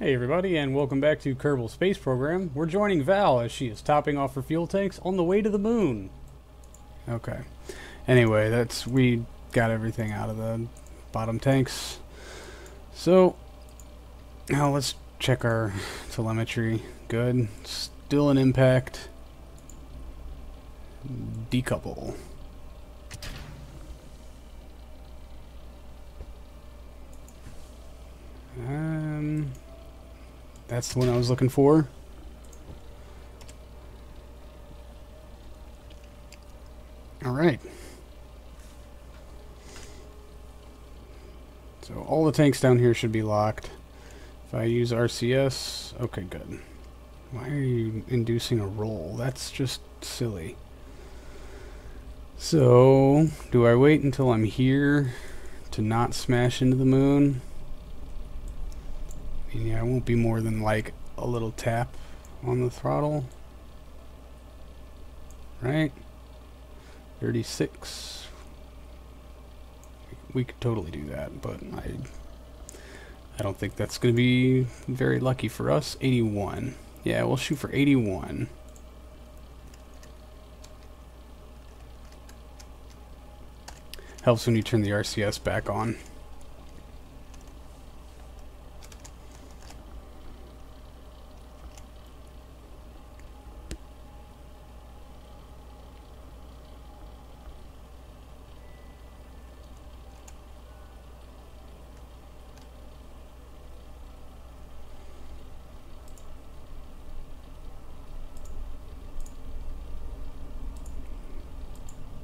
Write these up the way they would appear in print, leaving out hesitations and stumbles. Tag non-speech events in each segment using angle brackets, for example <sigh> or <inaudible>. Hey everybody, and welcome back to Kerbal Space Program. We're joining Val as she is topping off her fuel tanks on the way to the moon. Okay. Anyway, we got everything out of the bottom tanks. So, now let's check our telemetry. Good. Still an impact. Decouple. That's the one I was looking for. All right. So all the tanks down here should be locked. If I use RCS, okay, good. Why are you inducing a roll? That's just silly. So, do I wait until I'm here to not smash into the moon? Yeah, I won't be more than like a little tap on the throttle. Right? 36. We could totally do that, but I don't think that's going to be very lucky for us. 81. Yeah, we'll shoot for 81. Helps when you turn the RCS back on.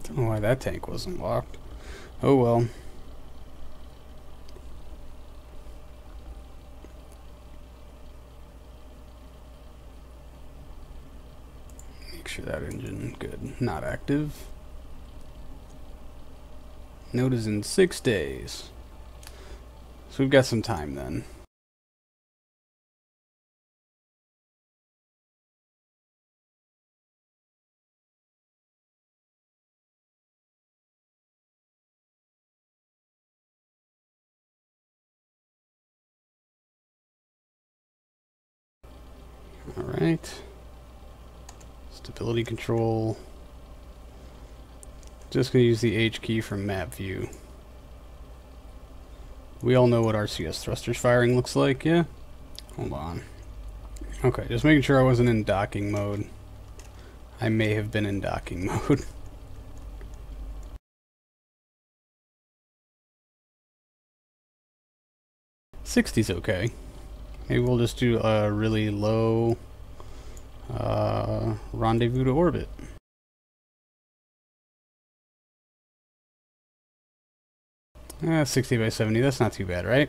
I don't know why that tank wasn't locked. Oh well. Make sure that engine, good, not active. Note is in 6 days. So we've got some time then. Alright, stability control, just going to use the H key from map view. We all know what RCS thrusters firing looks like, yeah? Hold on. Okay, just making sure I wasn't in docking mode. I may have been in docking mode. <laughs> 60's okay. Maybe we'll just do a really low rendezvous to orbit. Ah, 60 by 70, that's not too bad, right?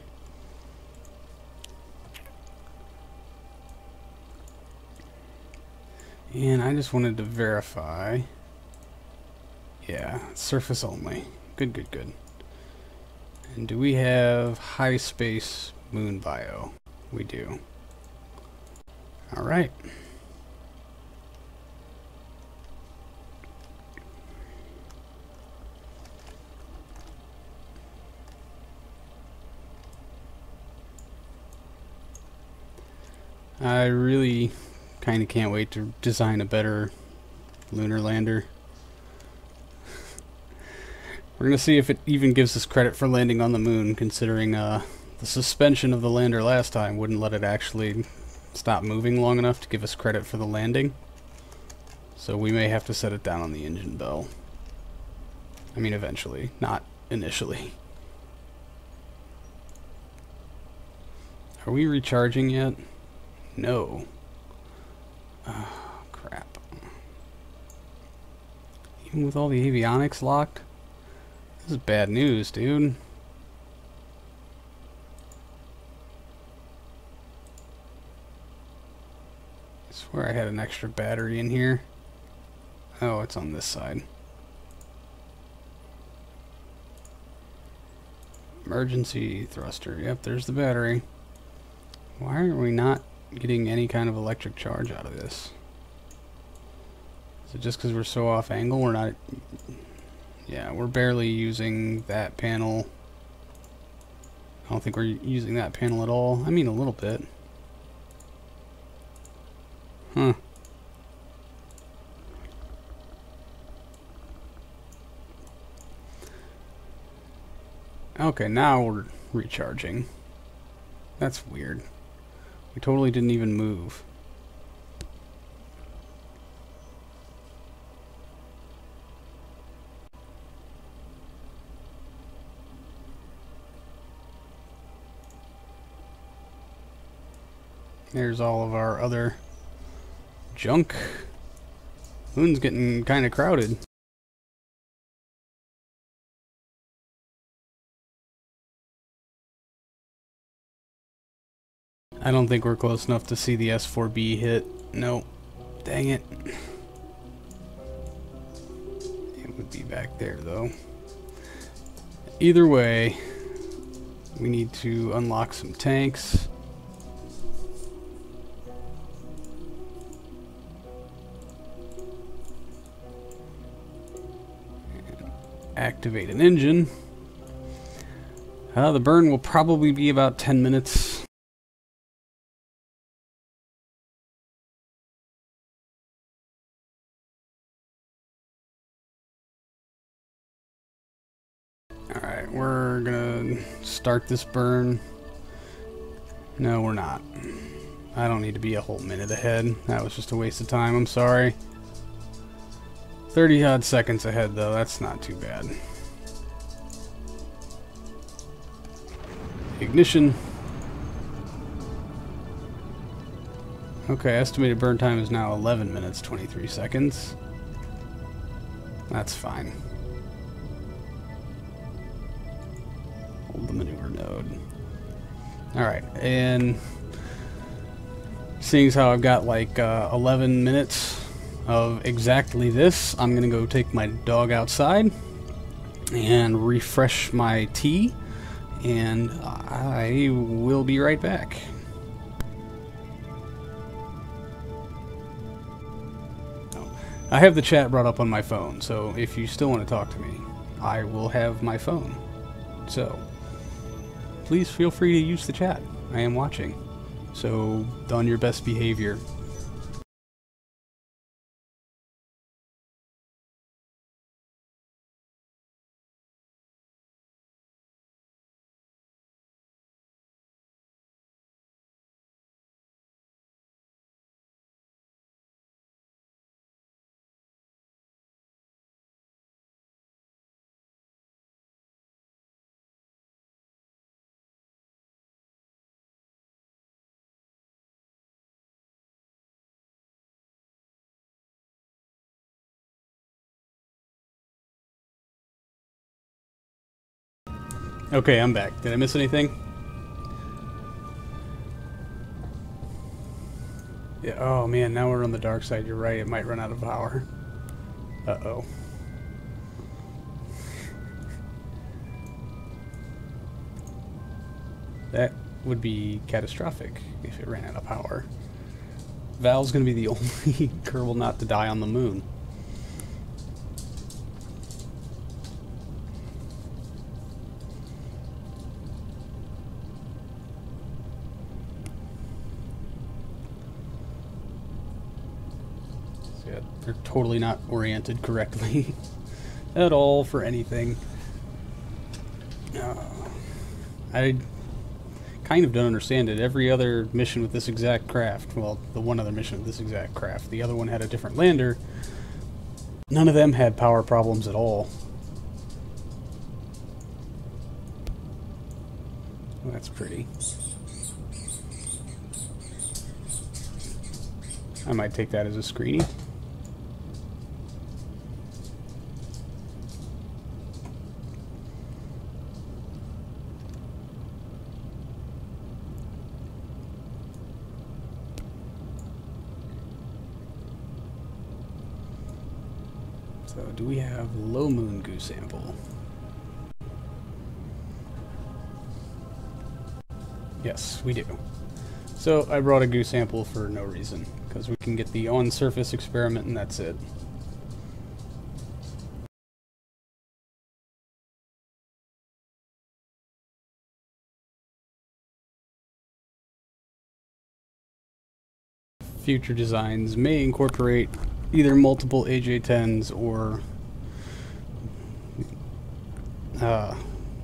And I just wanted to verify. Yeah, surface only. Good, good, good. And do we have high space moon bio? We do. Alright. I really kind of can't wait to design a better lunar lander. We're going to see if it even gives us credit for landing on the moon, considering the suspension of the lander last time wouldn't let it actually stop moving long enough to give us credit for the landing. So we may have to set it down on the engine bell. I mean, eventually, not initially. Are we recharging yet? No. Oh, crap. Even with all the avionics locked? This is bad news, dude. Where I had an extra battery in here. Oh, it's on this side. Emergency thruster. Yep, there's the battery. Why are we not getting any kind of electric charge out of this? Is it just because we're so off angle? We're not... Yeah, we're barely using that panel. I don't think we're using that panel at all. I mean, a little bit. Huh. Okay, now we're recharging. That's weird. We totally didn't even move. There's all of our other junk. Moon's getting kind of crowded. I don't think we're close enough to see the S4B hit. No. Dang it. It would be back there, though. Either way, we need to unlock some tanks. Activate an engine. The burn will probably be about 10 minutes. Alright, we're gonna start this burn. No, we're not. I don't need to be a whole minute ahead. That was just a waste of time, I'm sorry. 30 odd seconds ahead though, that's not too bad. Ignition. Okay, estimated burn time is now 11 minutes, 23 seconds. That's fine. Hold the maneuver node. Alright, and seeing as how I've got like 11 minutes of exactly this, I'm gonna go take my dog outside and refresh my tea, and I will be right back. Oh, I have the chat brought up on my phone, so if you still want to talk to me, I will have my phone. So please feel free to use the chat. I am watching, so on your best behavior. Okay, I'm back. Did I miss anything? Yeah, oh man, now we're on the dark side. You're right, it might run out of power. Uh-oh. That would be catastrophic if it ran out of power. Val's gonna be the only Kerbal not to die on the moon. They're totally not oriented correctly at all for anything. I kind of don't understand it. Every other mission with this exact craft, well, the one other mission with this exact craft, the other one had a different lander. None of them had power problems at all. Well, that's pretty. I might take that as a screenie. So do we have low moon goo sample? Yes, we do. So I brought a goo sample for no reason, because we can get the on-surface experiment and that's it. Future designs may incorporate either multiple AJ-10s or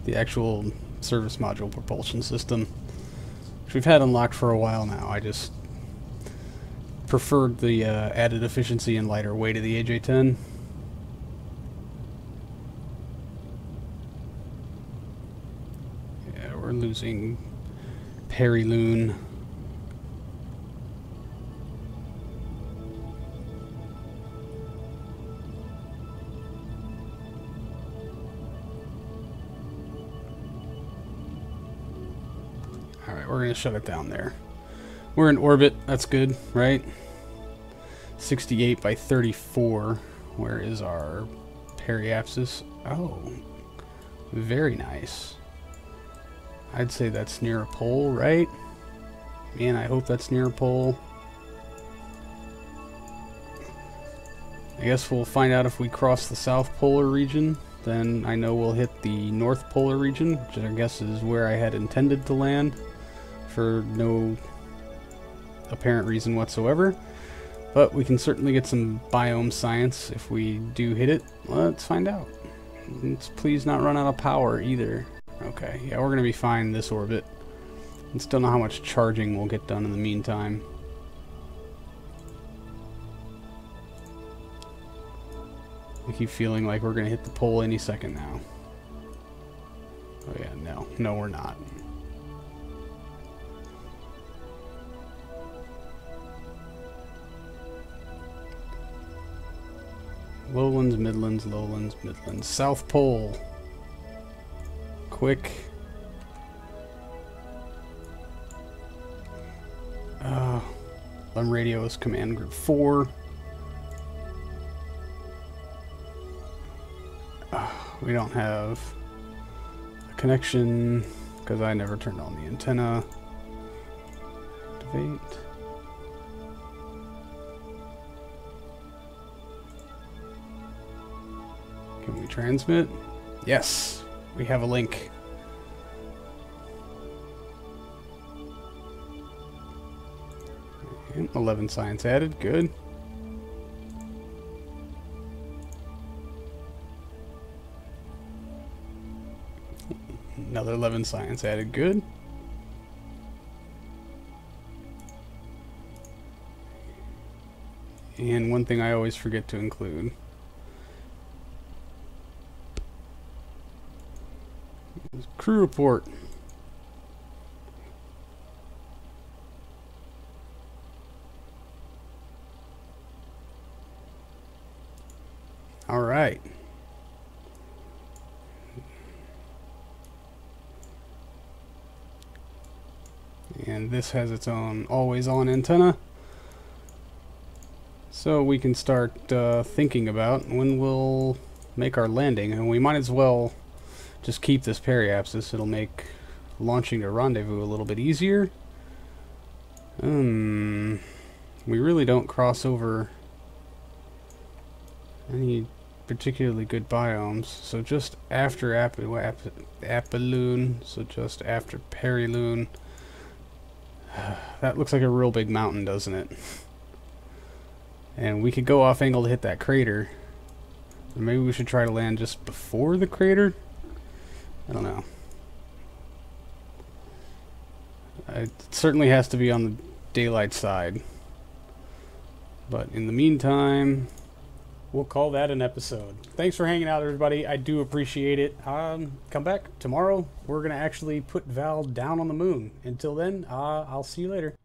the actual service module propulsion system, which we've had unlocked for a while now. I just preferred the added efficiency and lighter weight of the AJ-10. Yeah, we're losing Periloon. Alright, we're going to shut it down there. We're in orbit. That's good, right? 68 by 34. Where is our periapsis? Oh, very nice. I'd say that's near a pole, right? Man, I hope that's near a pole. I guess we'll find out if we cross the south polar region. Then I know we'll hit the north polar region, which I guess is where I had intended to land for no apparent reason whatsoever. But we can certainly get some biome science if we do hit it. Let's find out. Let's please not run out of power either. Okay, yeah, we're going to be fine in this orbit. I still don't know how much charging we'll get done in the meantime. I keep feeling like we're going to hit the pole any second now. Oh yeah, no. No, we're not. Lowlands, Midlands, Lowlands, Midlands. South Pole! Quick. Lum Radio is Command Group 4. We don't have a connection because I never turned on the antenna. Activate. Can we transmit? Yes, we have a link. Okay, 11 science added, good. Another 11 science added, good. And one thing I always forget to include. Is crew report. All right. And this has its own always-on antenna, so we can start thinking about when we'll make our landing. And we might as well just keep this periapsis. It'll make launching to rendezvous a little bit easier. We really don't cross over any particularly good biomes, so just after Apolloon, so just after Periloon. That looks like a real big mountain, doesn't it? And we could go off angle to hit that crater. Or maybe we should try to land just before the crater? I don't know. It certainly has to be on the daylight side. But in the meantime, we'll call that an episode. Thanks for hanging out, everybody. I do appreciate it. Come back tomorrow. We're going to actually put Val down on the moon. Until then, I'll see you later.